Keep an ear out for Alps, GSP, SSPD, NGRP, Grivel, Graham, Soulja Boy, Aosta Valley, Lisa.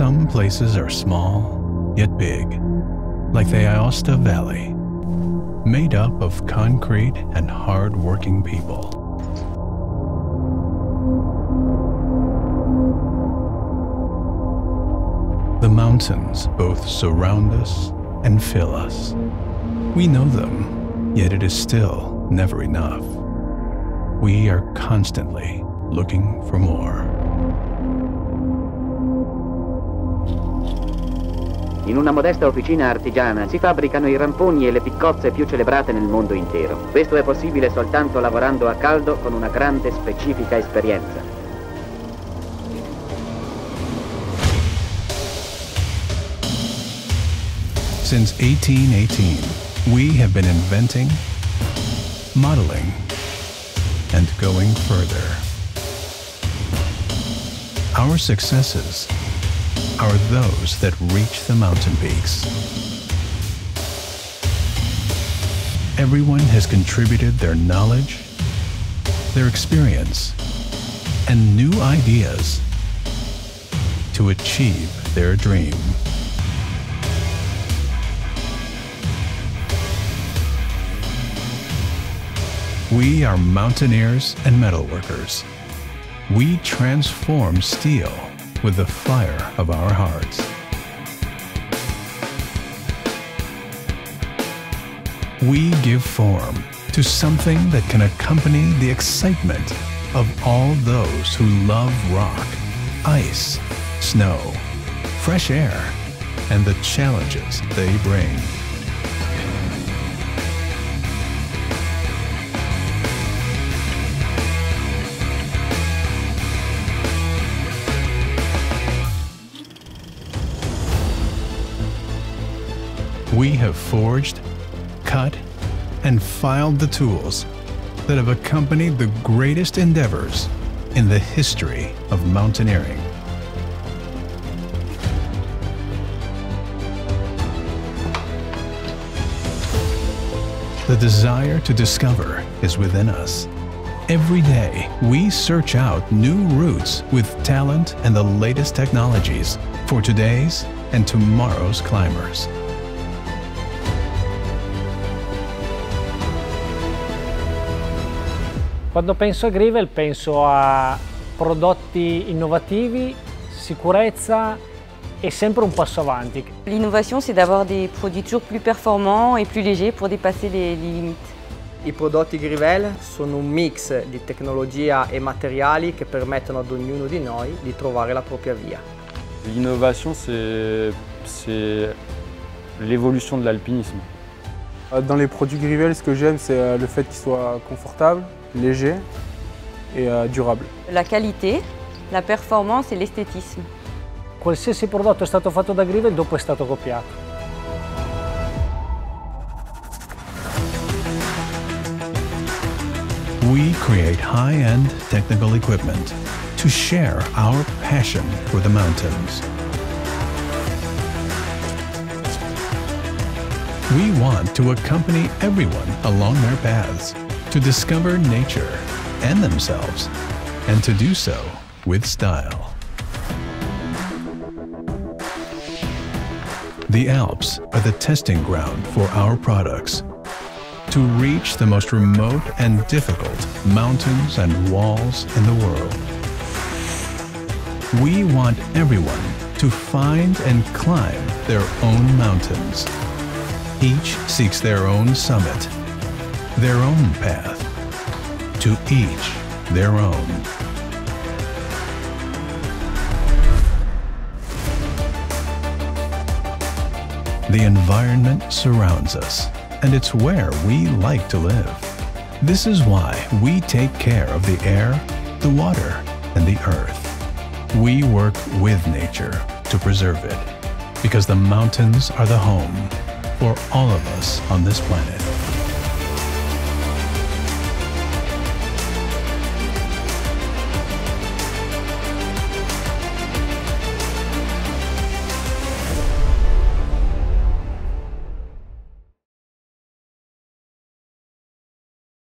Some places are small, yet big, like the Aosta Valley, made up of concrete and hard-working people. The mountains both surround us and fill us. We know them, yet it is still never enough. We are constantly looking for more. In una modesta officina artigiana si fabbricano i ramponi e le piccozze più celebrate nel mondo intero. Questo è possibile soltanto lavorando a caldo con una grande specifica esperienza. Since 1818, we have been inventing, modeling, and going further. Our successes are those that reach the mountain peaks. Everyone has contributed their knowledge, their experience, and new ideas to achieve their dream. We are mountaineers and metalworkers. We transform steel with the fire of our hearts. We give form to something that can accompany the excitement of all those who love rock, ice, snow, fresh air, and the challenges they bring. We have forged, cut, and filed the tools that have accompanied the greatest endeavors in the history of mountaineering. The desire to discover is within us. Every day, we search out new routes with talent and the latest technologies for today's and tomorrow's climbers. Quando penso a Grivel penso a prodotti innovativi, sicurezza e sempre un passo avanti. L'innovation, c'est d'avoir des produits toujours plus performants et plus légers pour dépasser les limites. I prodotti Grivel sono un mix di tecnologia e materiali che permettono ad ognuno di noi di trovare la propria via. L'innovation, c'est l'évolution de l'alpinisme. Dans les produits Grivel, ce que j'aime, c'est le fait qu'ils soient confortables, léger et durabile. La qualité, la performance e l'estetismo. Qualsiasi prodotto è stato fatto da Grivel dopo è stato copiato. We create high-end technical equipment to share our passion for the mountains. We want to accompany everyone along their paths, to discover nature and themselves, and to do so with style. The Alps are the testing ground for our products, to reach the most remote and difficult mountains and walls in the world. We want everyone to find and climb their own mountains. Each seeks their own summit, their own path, to each their own. The environment surrounds us, and it's where we like to live. This is why we take care of the air, the water, and the earth. We work with nature to preserve it, because the mountains are the home for all of us on this planet.